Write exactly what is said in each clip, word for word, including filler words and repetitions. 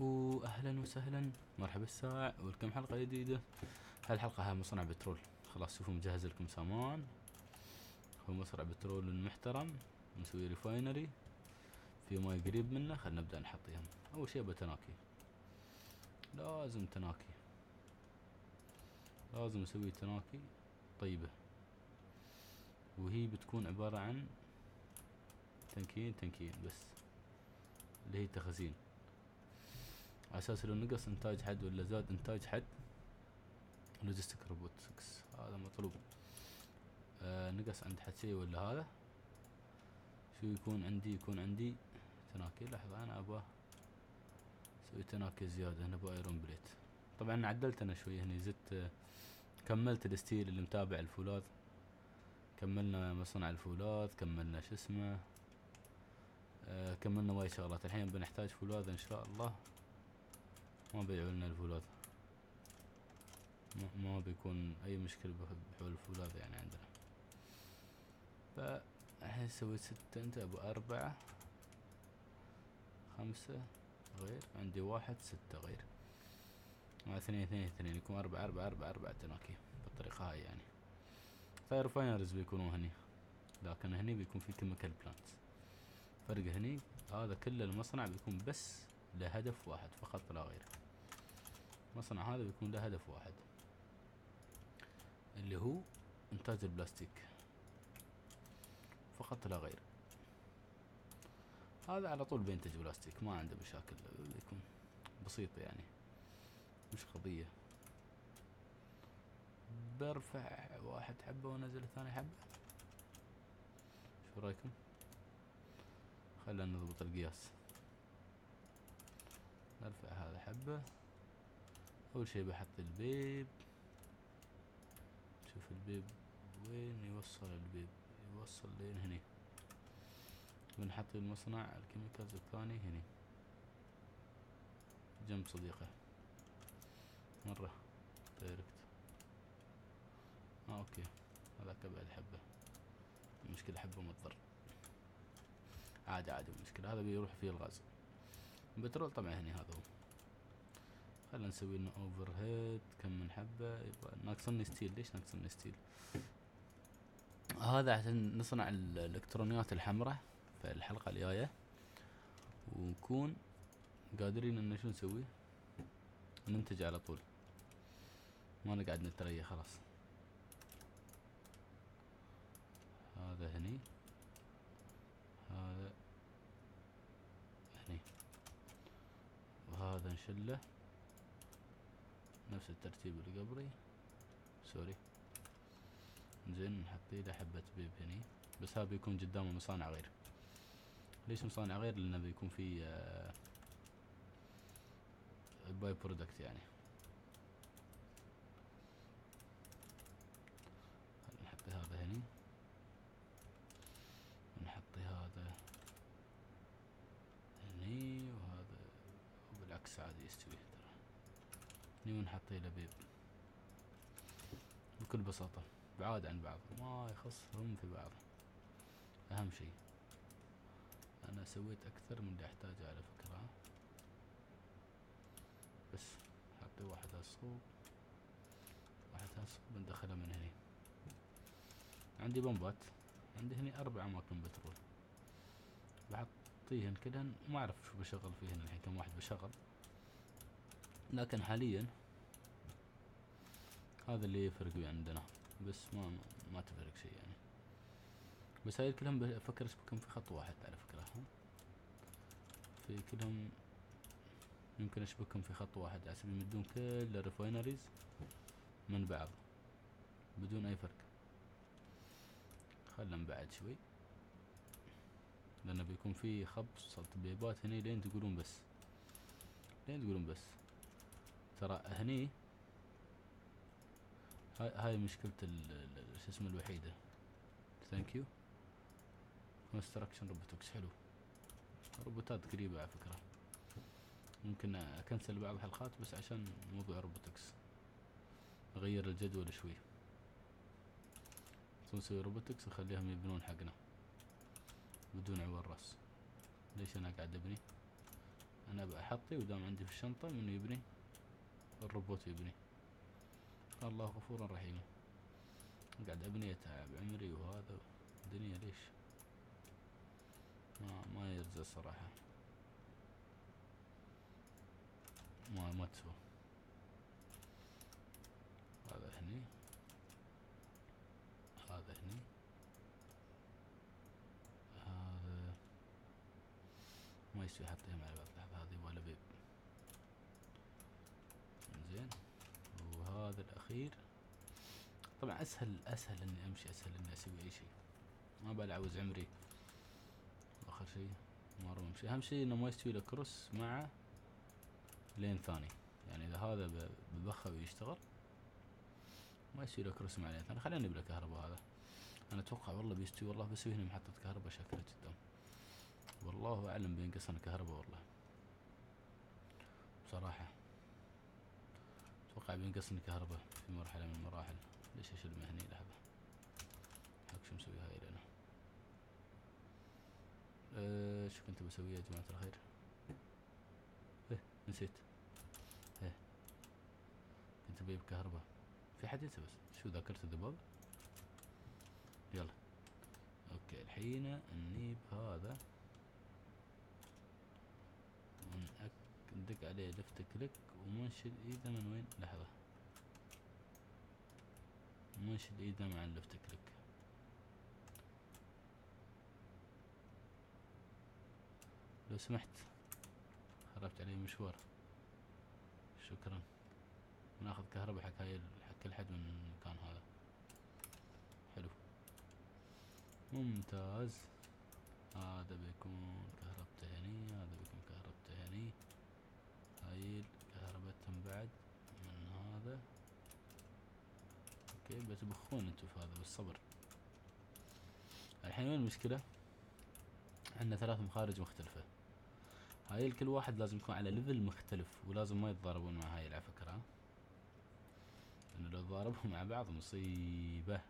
واهلا وسهلا، مرحبا الساعة ولكم حلقة جديدة. هالحلقة ها مصنع بترول. خلاص شوفوا مجهز لكم سامان، هو مصنع بترول المحترم، مسوي ريفاينري في ماي قريب منه. خلنا نبدأ نحطيهم. اول شيء بتناكي، لازم تناكي، لازم نسوي تناكي طيبة، وهي بتكون عبارة عن تنكين تنكين بس، اللي هي تخزين، على اساس لو نقص انتاج حد ولا زاد انتاج حد. لوجستيك روبوتكس هذا مطلوب. آه نقص عند حد شيء ولا هذا شو يكون عندي؟ يكون عندي تناكي. لحظة انا ابغى اسوي تناكي زيادة، انا ابغى ايرون بليت. طبعا عدلت انا شوي هني، زدت كملت الستيل اللي متابع الفولاذ، كملنا مصنع الفولاذ، كملنا شو اسمه، آه كملنا وايد شغلات. الحين بنحتاج فولاذ ان شاء الله. ما بيعوا لنا الفولاذ، ما بيكون اي مشكلة بحول الفولاذ يعني عندنا. فالحين سويت ستة، انت ابو اربعة خمسة غير، عندي واحد ستة غير، مع اثنين اثنين اثنين يكون اربعة اربعة اربعة اربعة تناكي بالطريقة هاي يعني. فاير فاينرز بيكونوا هني، لكن هني بيكون في كيميكال بلانت. فرق هني هذا كل المصنع بيكون بس لهدف واحد فقط لا غير. المصنع هذا بيكون له هدف واحد اللي هو انتاج البلاستيك فقط لا غير. هذا على طول بينتج بلاستيك، ما عنده مشاكل، بيكون بسيطة يعني، مش قضية. برفع واحد حبة ونزل ثاني حبة، شو رايكم؟ خلينا نضبط القياس. نرفع هذا حبة. اول شي بحط البيب، شوف البيب وين يوصل، البيب يوصل لين هني. بنحط المصنع الكيميكالز الثاني هني جنب صديقه مرة دايركت. اه اوكي، هذاك بعد حبة، المشكلة حبة ما تضر، عادي عادي المشكلة. هذا بيروح فيه الغاز بترول طبعا هني. هذا هو. خلينا نسوي لنا اوفر هيد. كم من حبة يبقى ناقصني ستيل؟ ليش ناقصني ستيل؟ هذا عشان نصنع الالكترونيات الحمراء في الحلقة الجاية، ونكون قادرين ان شو نسوي، ننتج على طول، ما نقعد نتريا. خلاص هذا هني، هذا هني، وهذا نشله نفس الترتيب اللي قبلي. سوري. زين نحطي له حبة بيب هني بس. ها بيكون قدامه مصانع غير. ليش مصانع غير؟ لأنه بيكون فيه آه باي برودكت يعني. نحط هذا هني، ونحط هذا هني، وهذا وبالعكس عادي يستوي هني، ونحطي له بيب. بكل بساطة، بعاد عن بعض، ما يخصهم في بعض. أهم شيء أنا سويت أكثر من اللي أحتاجه على فكرة، بس حطي واحد هالصوب، واحد هالصوب، ندخله من هني. عندي بمبات، عندي هني أربع أماكن بترول، بحطيهن كلهن. ما أعرف شو بشغل فيهن الحين، كم واحد بشغل، لكن حاليا هذا اللي يفرق عندنا، بس ما ما تفرق شيء يعني. بس هاي كلهم بفكر بكم في خط واحد على فكرة، في كلهم يمكن اشبكهم في خط واحد، عشان يمدون كل الريفاينريز من بعض بدون اي فرق. خلنا نبعد شوي، لانه بيكون في خبصة بيبات هني. لين تقولون بس، لين تقولون بس، ترى هني هاي هاي مشكلة ال شو اسمه الوحيدة. ثانك يو كونستراكشن روبوتكس. حلو، روبوتات قريبة على فكرة، ممكن اكنسل بعض الحلقات بس عشان موضوع روبوتكس. اغير الجدول شوي، نسوي روبوتكس وخليهم يبنون حقنا بدون عوار راس. ليش انا قاعد ابني؟ انا ابى احطي ودام عندي في الشنطة منو يبني؟ الروبوت يبني. الله غفورا رحيما. قاعد ابني اتعب عمري وهذا الدنيا ليش؟ ما ما يرزق صراحة. ما ما تسوى. هذا هني هذا هني هذا ما يسوي حطيهم على بعض. لحظة هذه ولا بيب زين. وهذا الأخير طبعا أسهل أسهل إني أمشي، أسهل إني أسوي أي شيء. ما بلعوز عمري. آخر شيء مرة أمشي. أهم شيء إنه ما يستوي له كروس مع لين ثاني، يعني إذا هذا ببخه ويشتغل ما يسوي له كروس مع لين ثاني. خليني بلا كهرباء هذا. أنا أتوقع والله بيستوي، والله بسوي هنا محطة كهرباء شكله جدا. والله أعلم بينقصنا كهرباء والله بصراحة. أتوقع بينقصني كهرباء في مرحلة من المراحل. ليش أشيل مهني لحظة؟ هاك شو مسوي هاي لنا؟ أه شو كنت بسوي يا جماعة الخير؟ إيه نسيت. إيه كنت بجيب كهرباء. في حد ينسى بس. شو ذاكرت الذباب؟ يلا. أوكي الحين النيب هذا. ندق عليه لفت كليك ومنشل ايده من وين؟ لحظة منشل ايده مع اللفت كليك. لو سمحت خربت عليه مشوار، شكرا. ناخذ كهرباء حق هاي حق الحد من المكان هذا. حلو ممتاز. هذا بيكون كهربته هني، هذا بيكون كهربته هني. هاي كهربتهم بعد من هذا. اوكي بتبخون انتو في هذا بالصبر. الحين وين المشكلة؟ عندنا ثلاث مخارج مختلفة. هاي الكل واحد لازم يكون على ليفل مختلف، ولازم ما يتضاربون مع هاي على فكرة، لأنه لو تضاربوا مع بعض مصيبة.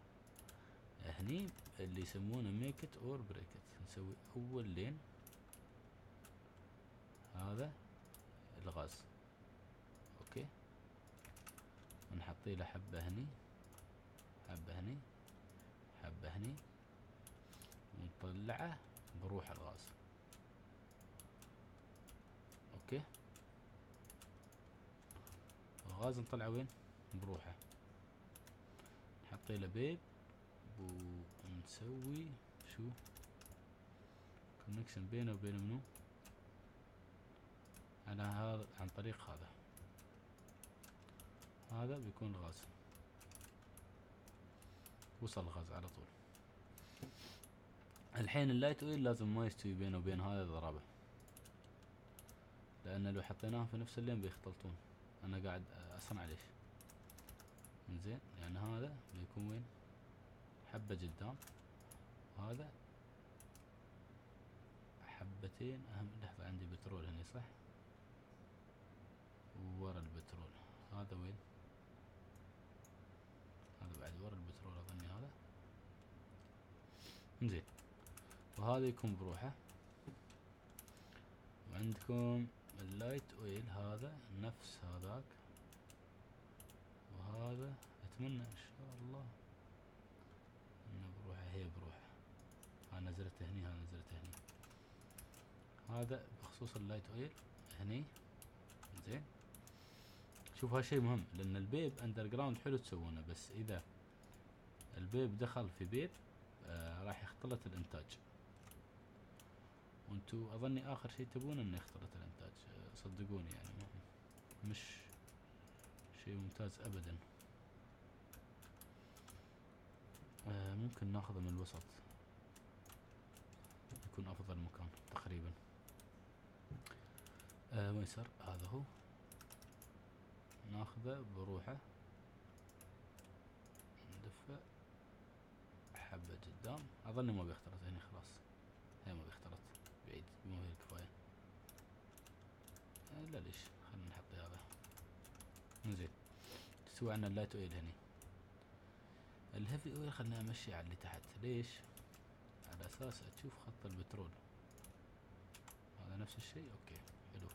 هني اللي يسمونه ميك ات اور بريك ات. نسوي اول لين هذا الغاز. اوكي ونحطي له حبة هني حبة هني حبة هني ونطلعه بروح الغاز. اوكي الغاز نطلعه وين؟ بروحه. نحطي له بيب ونسوي شو كونكشن بينه وبين منو على هذا عن طريق هذا. هذا بيكون الغاز. وصل الغاز على طول. الحين اللايت اويل لازم ما يستوي بينه وبين هذا ضربة، لأن لو حطيناهم في نفس اللين بيختلطون. أنا قاعد أصنع ليش إنزين، لأن هذا بيكون وين؟ حبة قدام وهذا حبتين. أهم لحظة عندي بترول هني صح؟ ورا البترول هذا وين؟ هذا بعد ورا البترول أظني هذا. إنزين وهذا يكون بروحه. وعندكم اللايت اويل هذا نفس هذاك وهذا. أتمنى إن شاء الله إنه بروحه. هي بروحه. ها نزلته هني، ها نزلته هني. هذا بخصوص اللايت اويل هني. إنزين شوف هالشي مهم، لأن البيب أندر جراوند حلو تسوونه، بس إذا البيب دخل في بيب آه راح يختلط الإنتاج. وانتو أظني آخر شي تبون إنه يختلط الإنتاج. آه صدقوني يعني مش شي ممتاز أبدا. آه ممكن ناخذه من الوسط يكون أفضل مكان تقريبا. آه وين صار؟ هذا هو. ناخذه بروحه ندفه حبة قدام. أظني ما بيختلط هني خلاص. هي ما بيختلط بعيد مو هي الكفاية. آه لا ليش، خلنا نحط هذا. انزين سوى عنا اللايت اويل هني. الهيفي اويل خلنا امشي على اللي تحت. ليش؟ على اساس اشوف خط البترول هذا نفس الشي. اوكي حلو.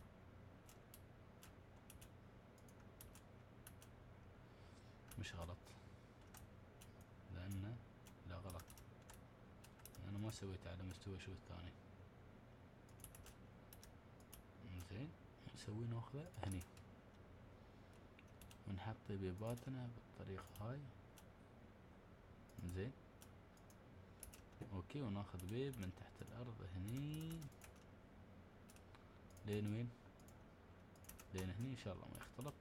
مش غلط، لأنه لا غلط، أنا ما سويته على مستوى شو الثاني. زين نسوي ناخذه هني ونحطه بباتنا بالطريقة هاي. زين اوكي، وناخذ بيب من تحت الارض هني لين وين؟ لين هني ان شاء الله ما يختلط.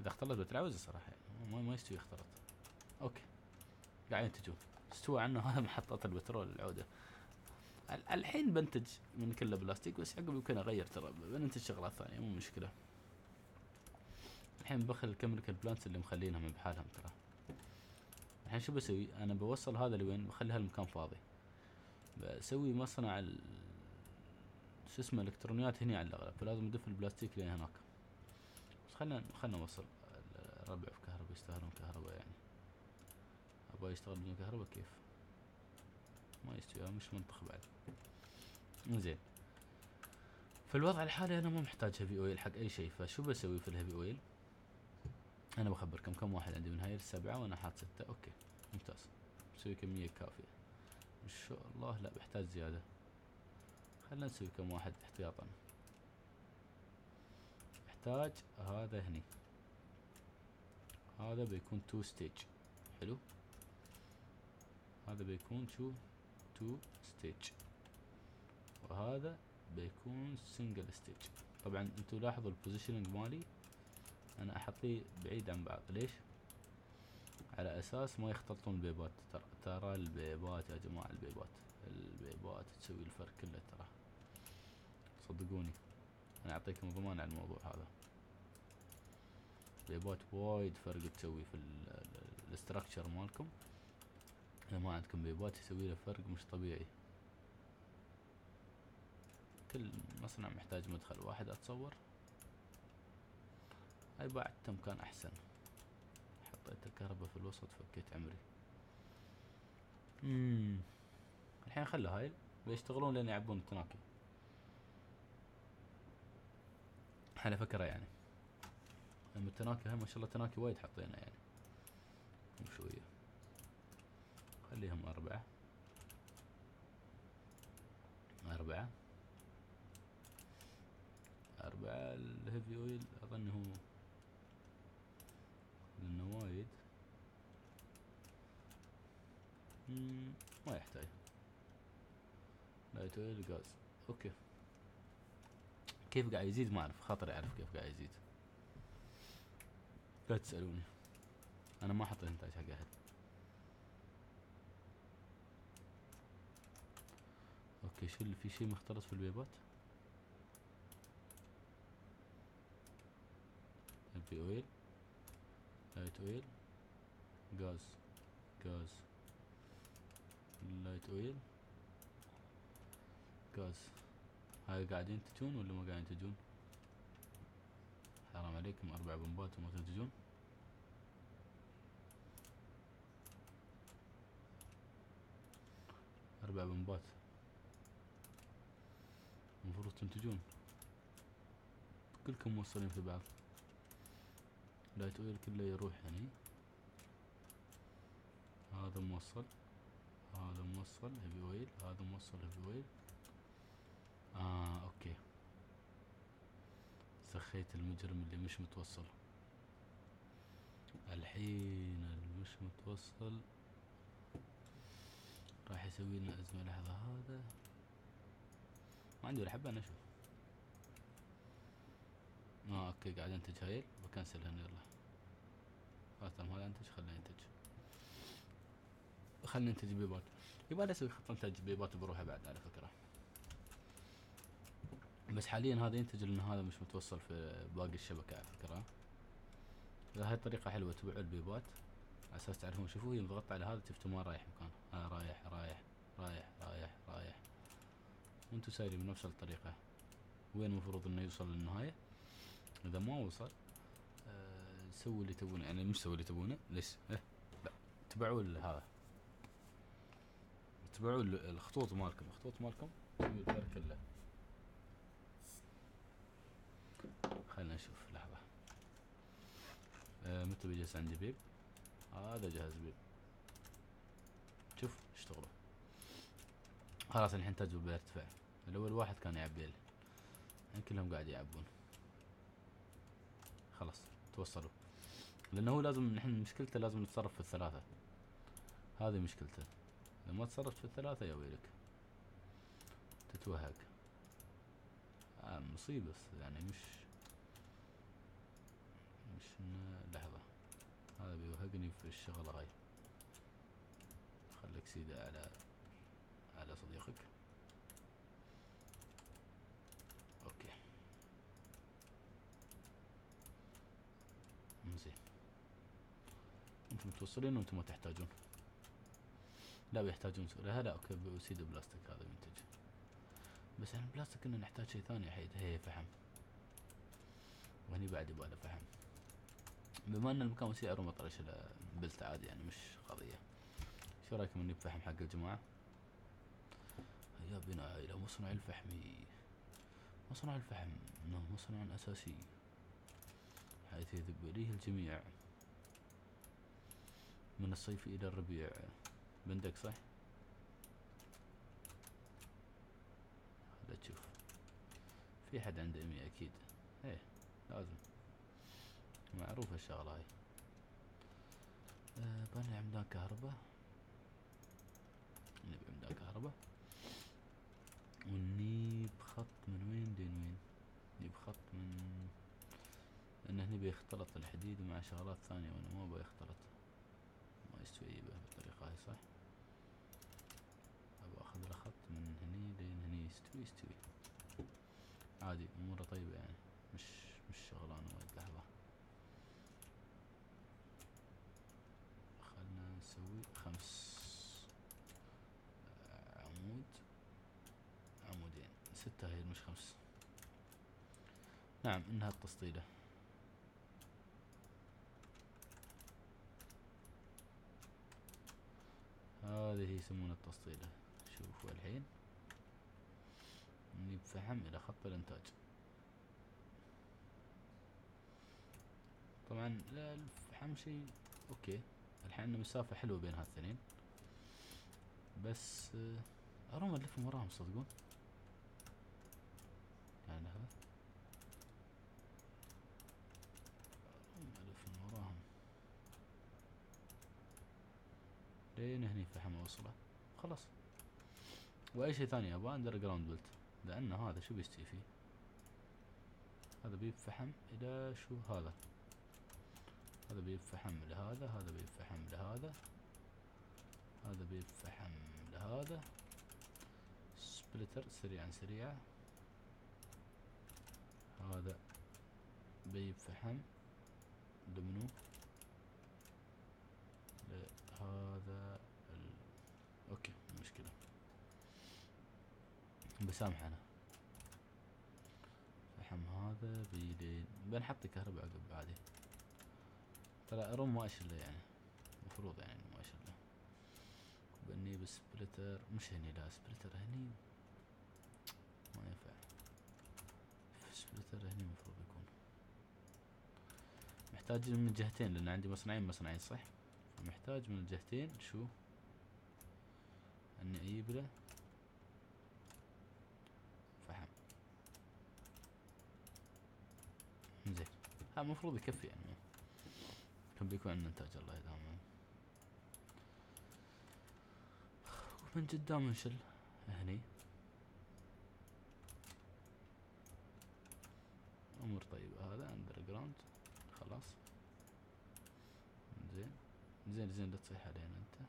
اذا اختلط بتعوز الصراحة يعني ما يستوي يختلط. اوكي قاعدين تجون استوى عنه هذا محطة البترول العودة. الحين بنتج من كله بلاستيك، بس عقب يمكن اغير ترى بننتج شغلات ثانية مو مشكلة. الحين بخل الكيميكال بلانتس اللي مخلينهم بحالهم ترى. الحين شو بسوي؟ انا بوصل هذا لوين؟ بخلي هالمكان فاضي، بسوي مصنع ال شو اسمه الالكترونيات هني على الاغلب، فلازم ادف البلاستيك لين هناك. بس خلنا خلنا نوصل الربع في كهرباء يستاهلون كهرباء يعني. ابغى يشتغل بدون كهرباء كيف؟ ما يستوي، مش منطق بعد. انزين في الوضع الحالي انا ما محتاج هيفي اويل حق اي شيء، فشو بسوي في الهيفي اويل؟ انا بخبركم كم واحد عندي من هاي السبعة وانا حاط ستة. اوكي ممتاز، بسوي كمية كافية ان شاء الله. لا بحتاج زيادة، خلنا نسوي كم واحد احتياطا. احتاج هذا هني، هذا بيكون تو ستيج. حلو، هذا بيكون شو تو ستيج، وهذا بيكون سنجل ستيج. طبعا انتوا لاحظوا البوزيشننج مالي انا احطيه بعيد عن بعض، ليش؟ على اساس ما يختلطون البيبات. ترى البيبات يا جماعة، البيبات البيبات تسوي الفرق كله ترى، صدقوني انا اعطيكم ضمان على الموضوع هذا. البيبات وايد فرق تسوي في الاستراكشر مالكم، اذا ما عندكم بيبات يسوي له فرق مش طبيعي. كل مصنع محتاج مدخل واحد اتصور. هاي بعدتم كان احسن، حطيت الكهرباء في الوسط فكيت عمري. اممم الحين خلي هاي بيشتغلون لين يعبون التناكي على فكرة يعني. اما التناكي هاي ما شاء الله تناكي وايد حطينا يعني، وشوية خليهم اربعة اربعة اربعة. الهيفي اويل اظن هو لانه وايد ما يحتاج. لايت اويل غاز. اوكي كيف قاعد يزيد ما اعرف، خاطري اعرف كيف قاعد يزيد، لا تسألوني انا ما حطيت انتاج حق احد. اوكي شو اللي في شي مختلط في البيبات؟ هيفي اويل، لايت اويل، غاز غاز، لايت اويل، غاز. هاي قاعدين تجون ولا ما قاعدين تجون؟ حرام عليكم اربع بمبات وما تنتجون. اربع بمبات المفروض تنتجون، كلكم موصلين في بعض. لايت اويل كله يروح هني، هذا موصل هذا موصل هيفي اويل، هذا موصل هيفي اويل. اه اوكي سخيت المجرم اللي مش متوصل. الحين المش متوصل راح يسوي لنا ازمة. لحظة، هذا ما عندي ولا حبة انا اشوف. اه اوكي قاعد انتج هاي، بكنسل هنا يلا. خلاص ما هذا انتج، خلينا ننتج خلينا ننتج بيبات. يبغى اسوي خطة انتاج بيبات بروحه بعد على فكرة، بس حاليا هذا ينتج لان هذا مش متوصل في باقي الشبكة على فكرة. هاي الطريقة حلوة، تبيعوا البيبات على اساس تعرفون. شوفوا هي مضغطة على هذا، شفتوا ما رايح مكانه، آه رايح رايح رايح رايح رايح. وانتوا سايرين بنفس الطريقة، وين المفروض انه يوصل للنهاية؟ اذا ما وصل أه سووا اللي تبونه، يعني مش سووا اللي تبونه ليش؟ أه لا تبعوا هذا، تبعوا الخطوط مالكم، الخطوط مالكم الفرق كله. خلنا نشوف لحظة. متى بيجلس عند جبيب؟ هذا جهاز جبيب. شوف اشتغلوا. خلاص الحين تجربة بالارتفاع. الأول واحد كان يعبي له. الحين كلهم قاعد يعبون. خلاص توصلوا. لأنه هو لازم نحن مشكلته لازم نتصرف في الثلاثة. هذه مشكلته. إذا ما تصرفت في الثلاثة يا ويلك. تتوهق. آه مصيبة يعني مش مش لحظة. هذا بيوهقني في الشغلة هاي. خليك سيدة على على صديقك. اوكي زين، انتم توصلين وانتم ما تحتاجون. لا بيحتاجون سورها. لا اوكي بسيدة بلاستيك هذا منتج، بس احنا البلاستيك كنا نحتاج شيء ثاني حيد. هي فحم، وهني بعد يبغى له فحم. بما ان المكان سعره مطرش بلت عادي يعني مش قضية. شو رايكم اني بفحم حق الجماعة؟ يا بنا الى مصنع الفحم. مصنع الفحم انه مصنع اساسي حيث يذب اليه الجميع من الصيف الى الربيع. بندق صح؟ لا تشوف في حد عنده امي اكيد. ايه لازم، معروفة الشغلة هاي. أه بني عمدان كهرباء، نبي عمدان كهرباء. وني بخط من وين لين وين؟ ني بخط من انه هني بيختلط الحديد مع شغلات ثانية، وانا ما بيختلط ما يستوي بالطريقة هاي صح؟ ابغى اخذ له خط من هني لين هني يستوي يستوي عادي، اموره طيبة يعني مش مش شغلانة وايد. لحظة خلنا نسوي خمس عمود عمودين ستة هي مش خمس. نعم انها التسطيلة. هذه يسمونها التسطيلة. شوفوا الحين نجيب فحم الى خط الانتاج. طبعا الفحم شيء اوكي. الحين مسافة حلوة بين هالاثنين، بس اروم نلفهم وراهم صدقون يعني. هذا اروم نلفهم وراهم لين هني فحمة وصله خلاص. واي شيء ثاني ابغى اندر جراوند بلت، لان هذا شو بيستوي فيه؟ هذا بيب فحم الى شو هذا، هذا بيب فحم لهذا، هذا بيب فحم لهذا، هذا بيب فحم لهذا. سبلتر سريعا سريعا. هذا بيب فحم ضمنه هذا ال... اوكي مشكلة بسامح انا. فحم هذا بيدين بنحط كهرباء عقب عادي. ترى اروم ما اشله يعني مفروض يعني ما اشله. بني بسبلتر مش هني، لا سبلتر هني ما ينفع. سبلتر هني مفروض يكون محتاج من الجهتين، لان عندي مصنعين مصنعين صح. محتاج من الجهتين شو اني اجيب له فحم. زين ها مفروض يكفي يعني كم بيكون عندنا انتاج الله يدامه. ومن قدام نشل هني امور طيبة. هذا اندر جراوند خلاص. زين زين زين لا تصيح علينا انت.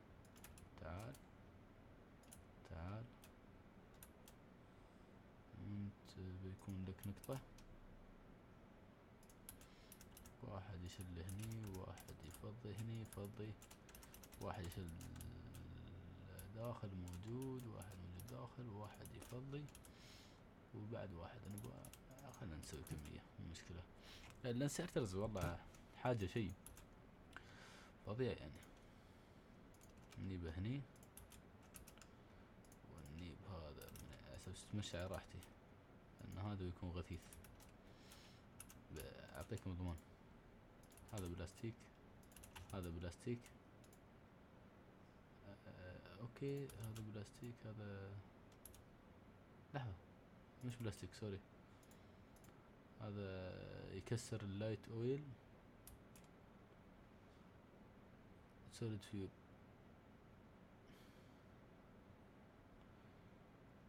تعال تعال انت بيكون لك نقطة. واحد يشل هني، واحد يفضي هني يفضي، واحد يشل داخل موجود، واحد موجود داخل، واحد يفضي، وبعد واحد. انا خلنا نسوي كمية مو مشكلة، لان سيرترز والله حاجة شيء فظيع يعني. نجيب هني ونجيب هذا على اساس تمشي على راحتي، لان هذا يكون غثيث. اعطيكم ضمان. هذا plastik. هذا بلاستيك. اوكي هذا بلاستيك هذا لحظة مش بلاستيك سوري. هذا يكسر اللايت اويل. سوليد فيول.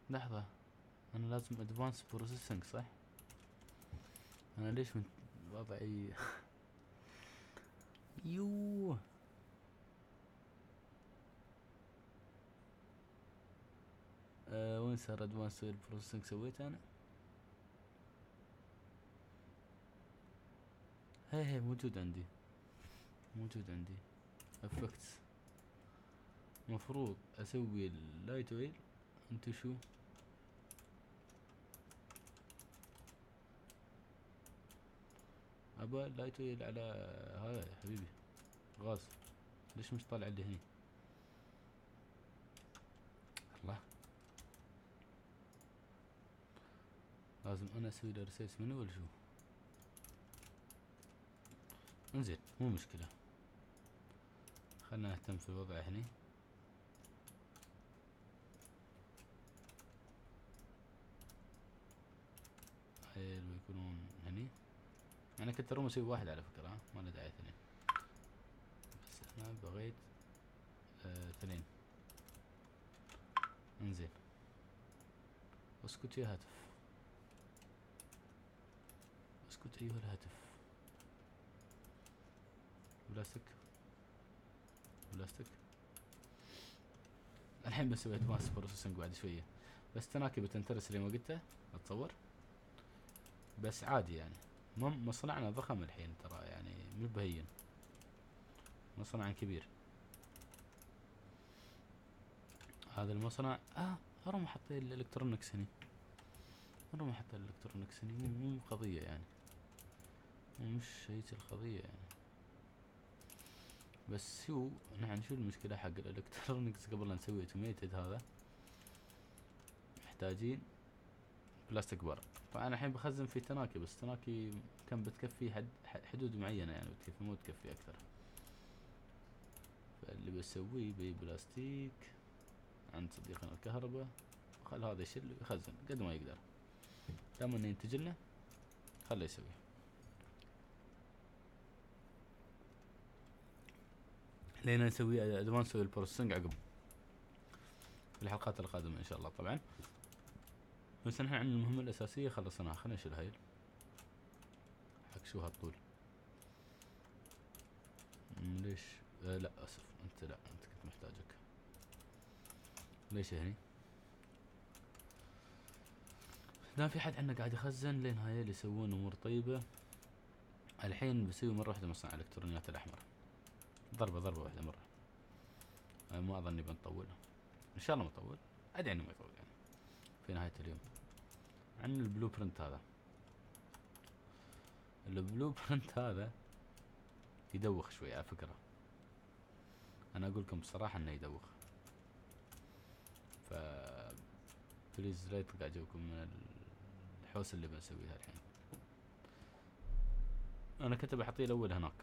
لحظة انا لازم ادفانس بروسيسنج صح؟ انا ليش من وضعي يوه أه وين صار ادفانس بروسيسنج سويته انا؟ هاي هاي موجود عندي موجود عندي افكتس. مفروض اسوي اللايت ويل. انتو شو ابا اللايت ويل على هذا يا حبيبي غاز ليش مش طالع اللي هني؟ الله لازم انا اسوي له ريسيس منو ولا شو؟ انزين مو مشكلة خلنا نهتم في الوضع هني. حلو يكونون هني. انا كنت روم اسوي واحد على فكرة ها ما له داعي اثنين بس انا بغيت اثنين. آه انزين اسكت يا هاتف اسكت ايها الهاتف. بلاستيك بلاستيك الحين بسوي ادفانس بروسيسنج بعد شوية بس تناكي بتنترس زي ما قلته اتصور بس عادي يعني مصنعنا ضخم الحين ترى يعني مو بهين مصنع كبير هذا المصنع. اه هم حاطين الالكترونكس هني هم حاطين الالكترونكس هني مو قضية يعني مش شيء القضية يعني بس شو نحن شو المشكلة حق الالكترونكس قبل لا نسوي اوتوميتد هذا محتاجين بلاستيك بار. طبعا الحين بخزن في تناكي بس تناكي كم بتكفي حد حدود معينة يعني بتكفي مو تكفي اكثر فاللي بسويه ببلاستيك عند صديقنا الكهرباء خل هذا يشيل ويخزن قد ما يقدر دام انه ينتج لنا خله يسوي. لينا نسوي ادفانس والبروسيسنج عقب في الحلقات القادمة ان شاء الله طبعا بس نحن عندنا المهمة الاساسية خلصناها. خلينا نشيل هاي حق شو هالطول ليش آه لا اسف انت لا انت كنت محتاجك ليش هني دام في حد عندنا قاعد يخزن لين هاي اللي يسوون امور طيبة. الحين بسوي مرة واحدة مصنع الالكترونيات الاحمر ضربة ضربة واحدة مرة. أنا ما أظني بنطول إن شاء الله ما أطول أدعي إنه ما يطول يعني في نهاية اليوم. عن البلو برنت هذا البلو برنت هذا يدوخ شوي على فكرة أنا أقولكم بصراحة إنه يدوخ ف بليز لا يطلع جوكم من الحوسة اللي بنسويها الحين. أنا كنت بحطيه الأول هناك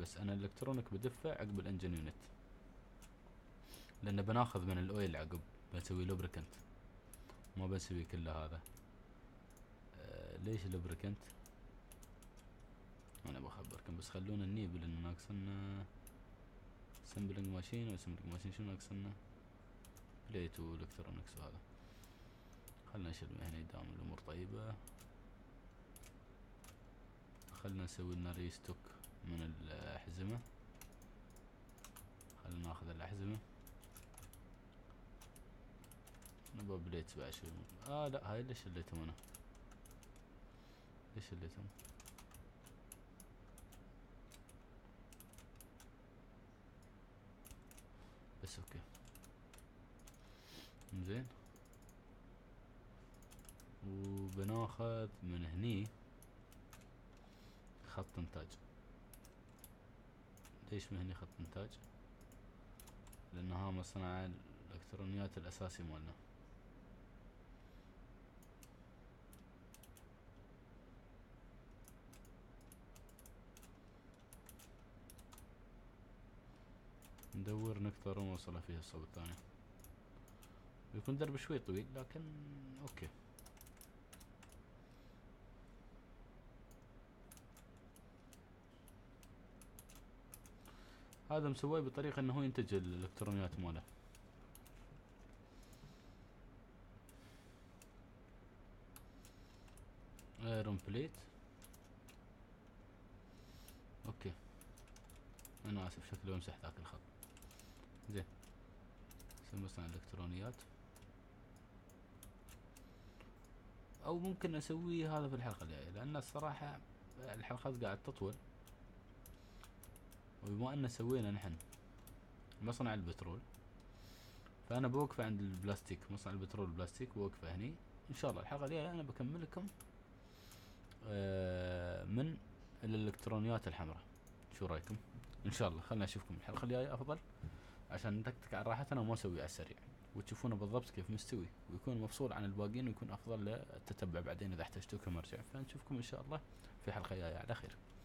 بس انا الالكترونيك بدفع عقب الانجن يونت لان بناخذ من الاويل عقب بسوي لوبريكنت ما بسوي كل هذا. آه ليش لوبريكنت انا بخبركم بس خلونا النيب لان ناقصنا سمبلنج ماشين وسمبلنج ماشين شنو ناقصنا بليت والكترونكس وهذا. خلنا نشيل من هنا دام الامور طيبة. خلنا نسوي لنا ريستوك من الأحزمة. خلنا ناخذ الأحزمة نبغى بليت بعد شوي. اه لا هاي ليش شليتهم انا ليش شليتهم بس اوكي زين. وبناخذ من هني خط انتاج. ليش من هني خط انتاج؟ لانها مصنع الالكترونيات الاساسي مالنا. ندور نكثر ونوصل فيها الصوب الثاني. بيكون درب شوي طويل لكن اوكي. هذا مسويه بطريقة انه هو ينتج الالكترونيات ماله. ايرون بليت. اوكي انا اسف شكلي بمسح ذاك الخط. زين نسوي مصنع الالكترونيات، او ممكن اسوي هذا في الحلقة الجاية لان الصراحة الحلقات قاعد تطول. وبما ان سوينا نحن مصنع البترول فانا بوقفه عند البلاستيك، مصنع البترول البلاستيك بوقفه هني. ان شاء الله الحلقه الجايه انا بكمل لكم من الالكترونيات الحمراء. شو رايكم؟ ان شاء الله خلنا نشوفكم الحلقه الجايه افضل عشان نتكتك على راحتنا وما نسوي على السريع، وتشوفونه بالضبط كيف مستوي ويكون مفصول عن الباقيين ويكون افضل للتتبع بعدين اذا احتجتوكم ارجع. فنشوفكم ان شاء الله في حلقه جايه على خير.